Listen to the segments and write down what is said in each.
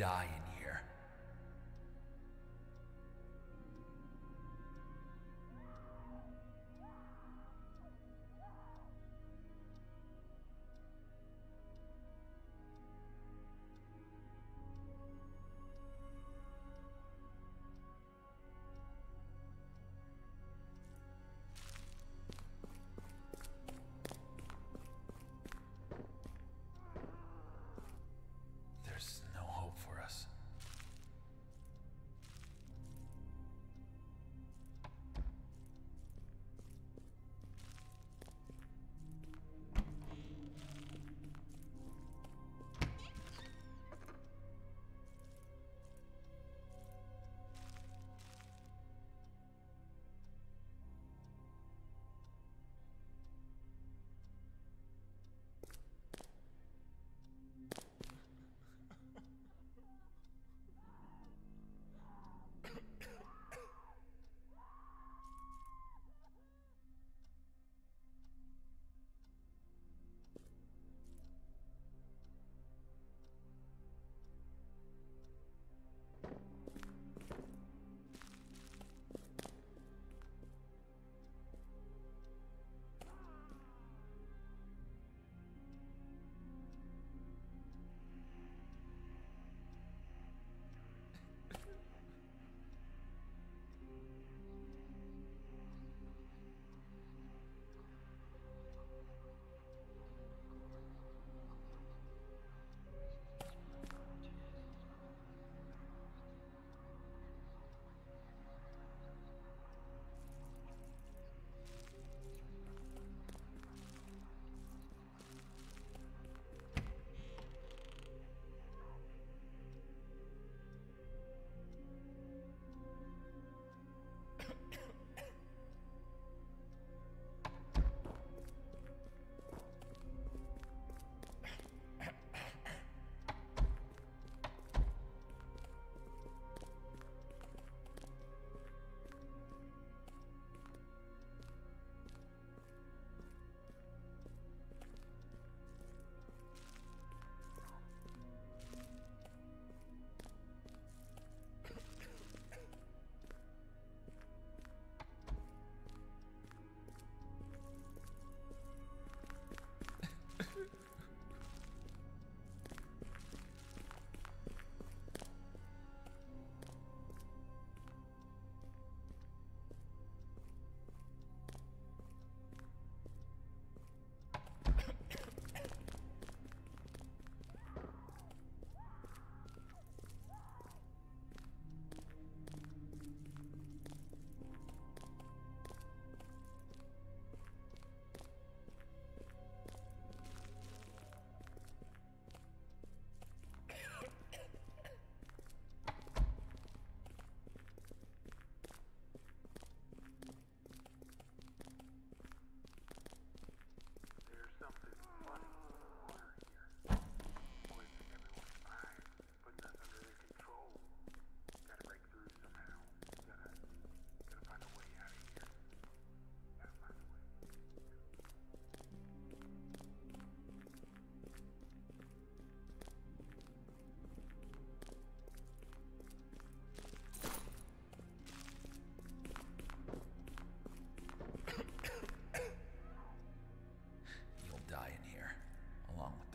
die in here.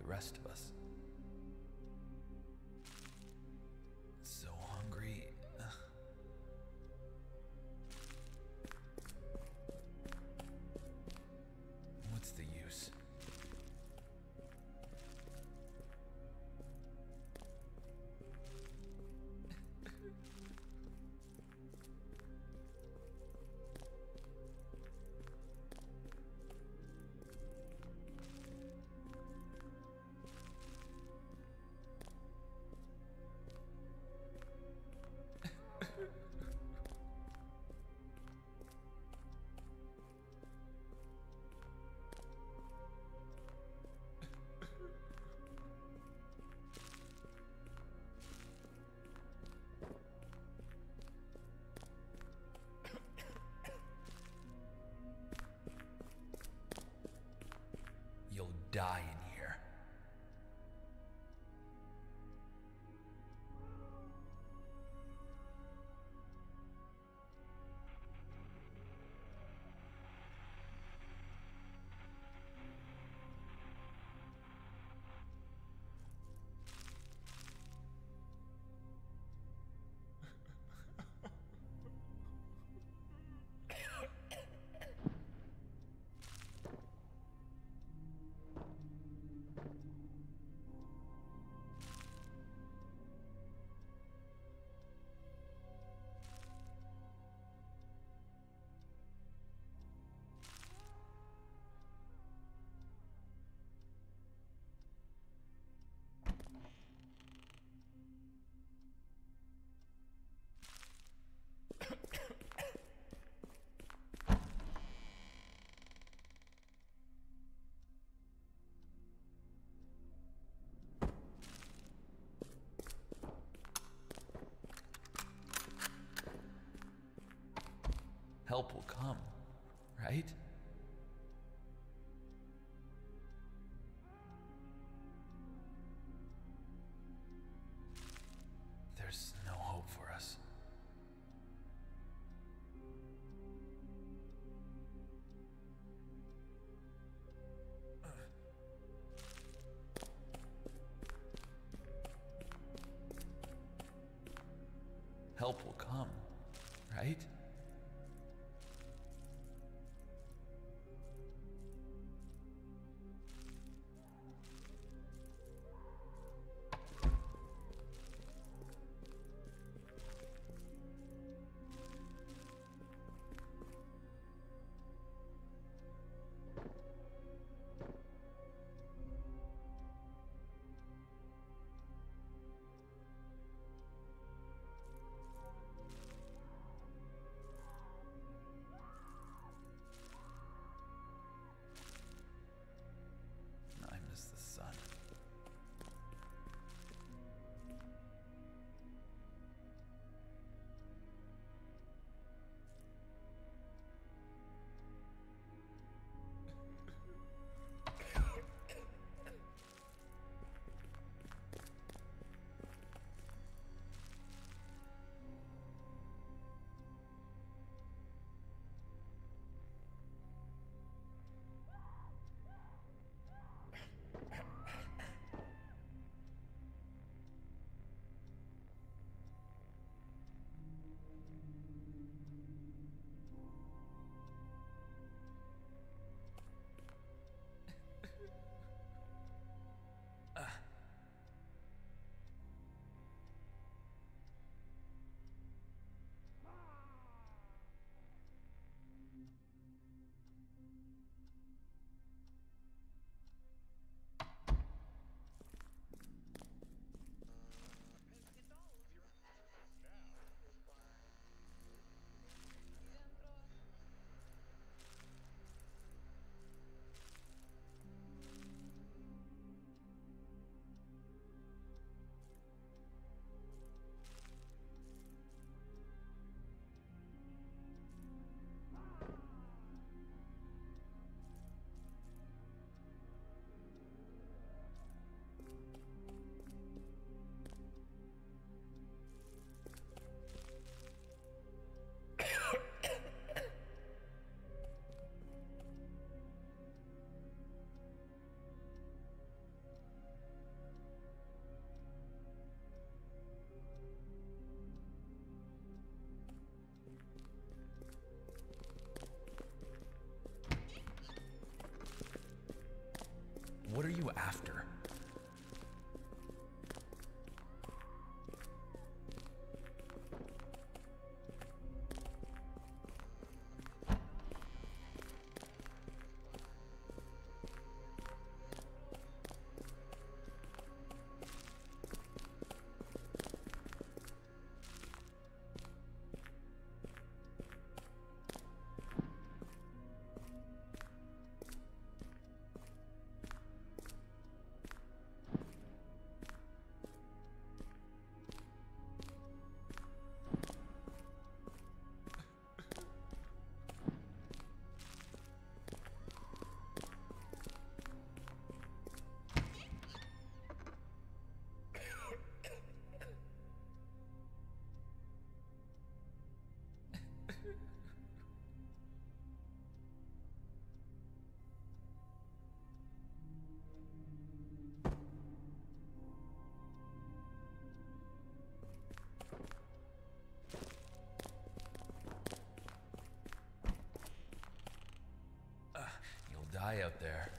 Rest of us. So hungry. Ugh. What's the use? You'll die in here. help will come, right? There's no hope for us. Help will come, right? What are you after? You'll die out there.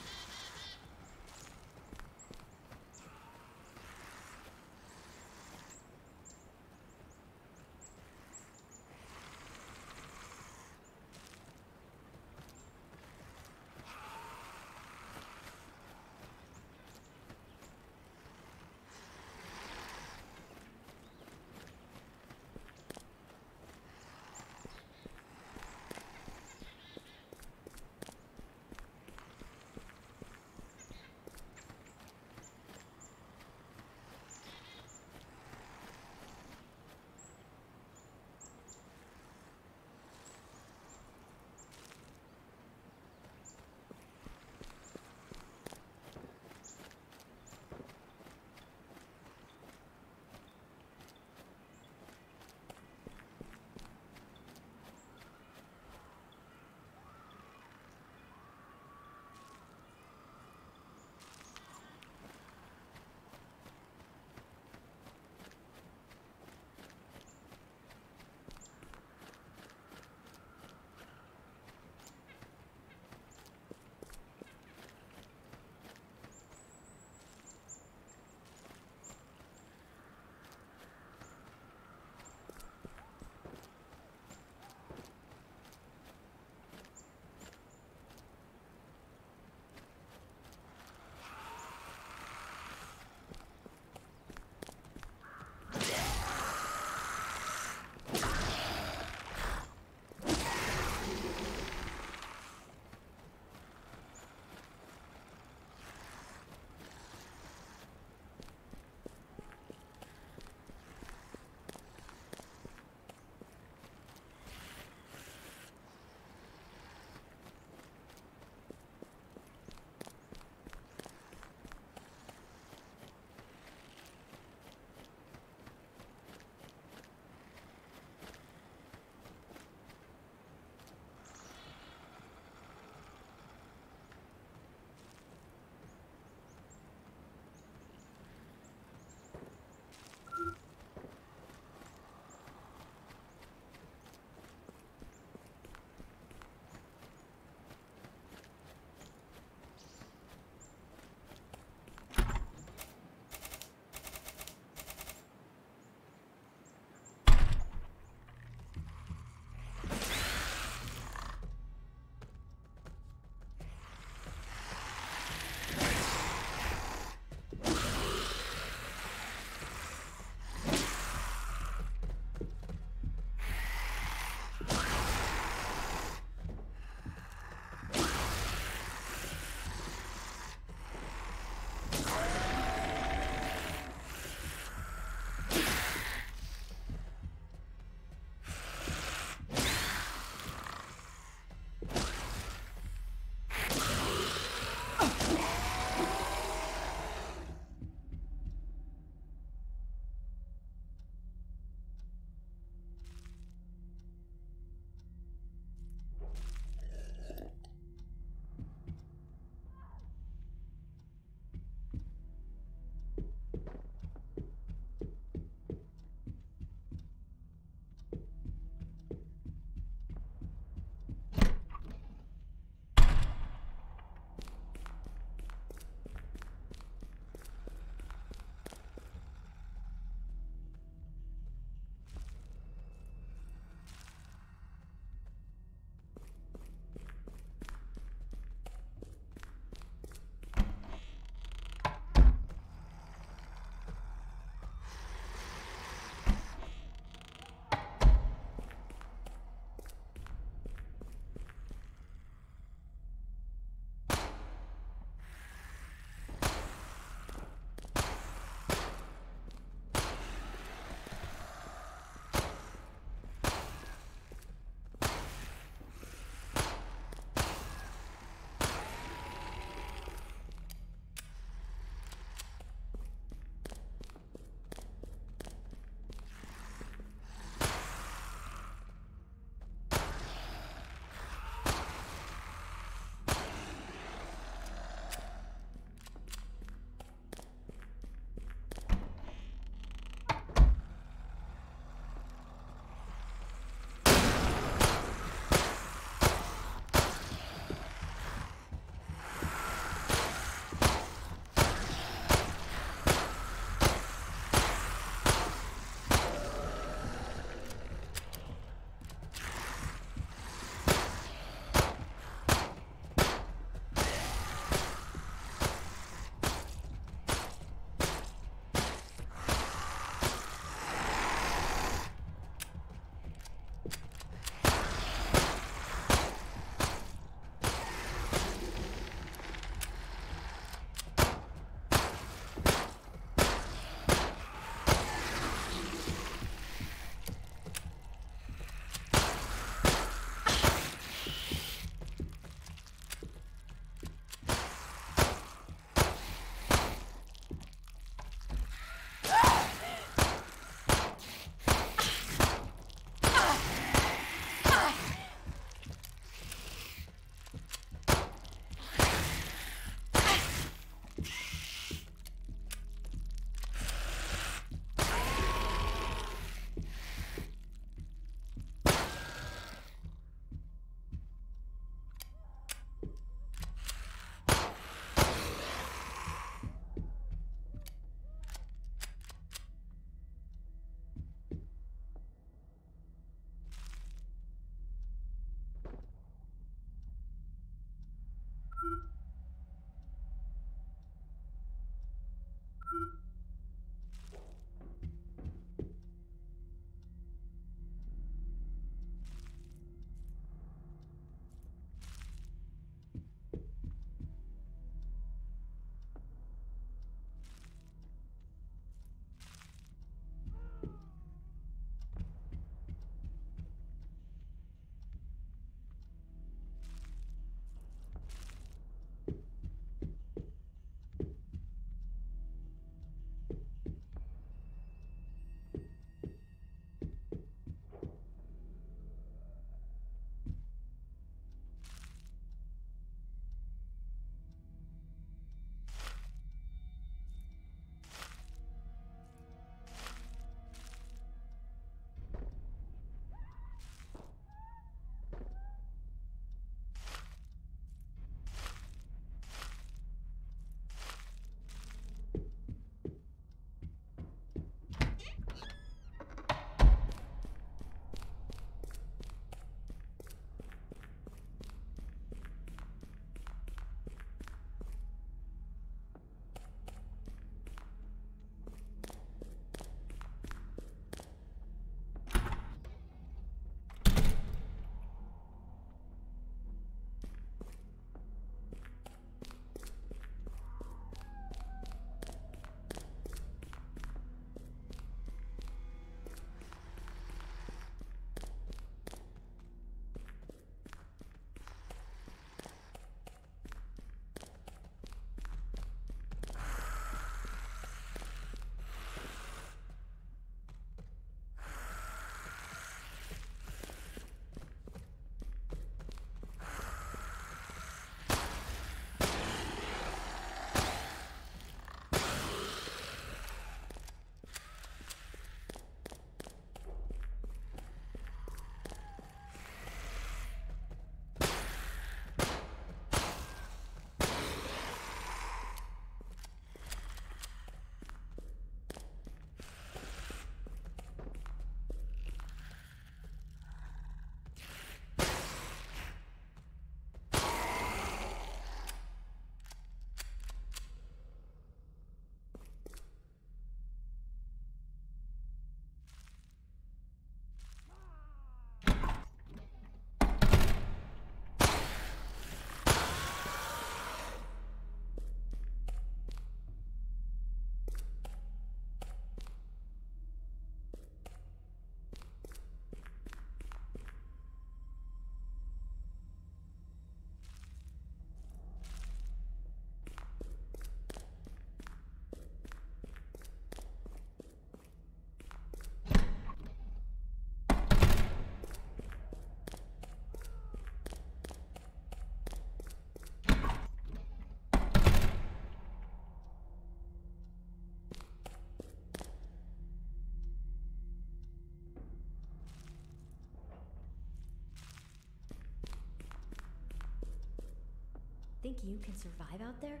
Think you can survive out there?